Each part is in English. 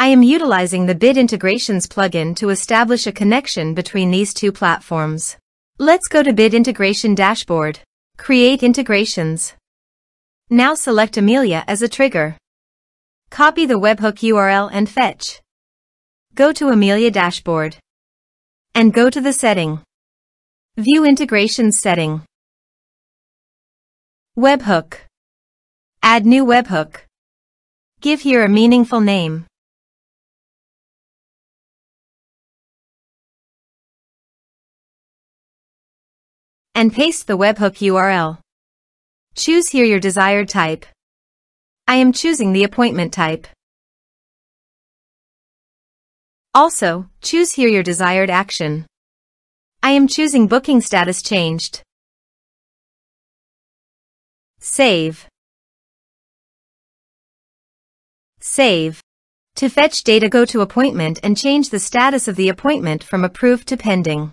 I am utilizing the Bit Integrations plugin to establish a connection between these two platforms. Let's go to Bit Integration Dashboard. Create integrations. Now select Amelia as a trigger. Copy the webhook URL and fetch. Go to Amelia Dashboard. And go to the setting. View Integrations setting. Webhook. Add new webhook. Give here a meaningful name. And paste the webhook URL. Choose here your desired type. I am choosing the appointment type. Also, choose here your desired action. I am choosing booking status changed. Save. Save. To fetch data, go to appointment and change the status of the appointment from approved to pending.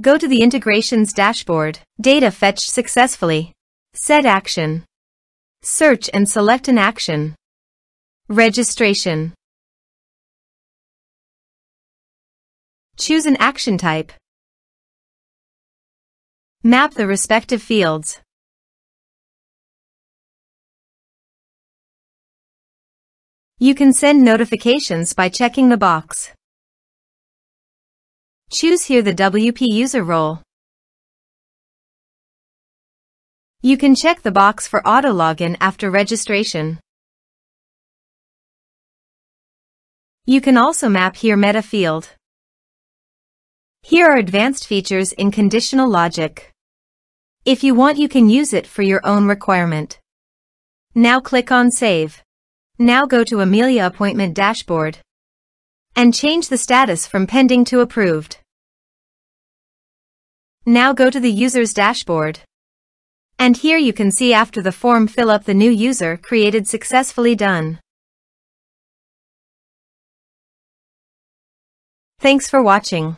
Go to the Integrations dashboard. Data fetched successfully. Set action. Search and select an action. Registration. Choose an action type. Map the respective fields. You can send notifications by checking the box. Choose here the WP user role. You can check the box for auto-login after registration. You can also map here meta field. Here are advanced features in conditional logic. If you want, you can use it for your own requirement. Now click on Save. Now go to Amelia Appointment Dashboard. And change the status from pending to approved. Now go to the user's dashboard. And here you can see after the form fill up the new user created successfully done. Thanks for watching.